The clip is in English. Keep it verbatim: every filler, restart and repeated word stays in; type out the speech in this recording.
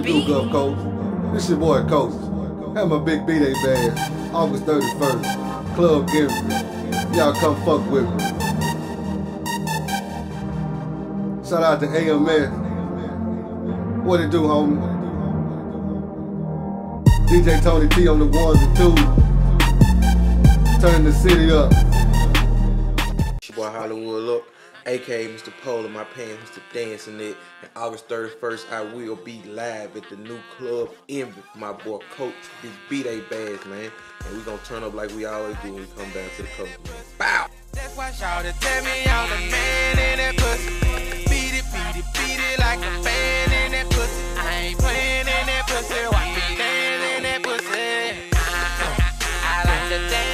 what it do, Gov Coach? This your boy, Coach. Have my big B-Day band, August thirty-first. Club Givin'. Y'all come fuck with me. Shout out to A M S. What it do, homie? D J Tony T on the ones and twos. Turn the city up. It's your boy, Hollywood, look. A K A Mister Polo, my pants, Mister Dancing it. And August thirty-first, I will be live at the new Club Envy for my boy Coach. This B-Day bass, man. And we're gonna turn up like we always do when we come down to the coast, man. Bow! That's why y'all tell me I'm the man in that pussy. Beat it, beat it, beat it like a man in that pussy. I ain't playing in that pussy. Watch me dance in that pussy. I like to dance.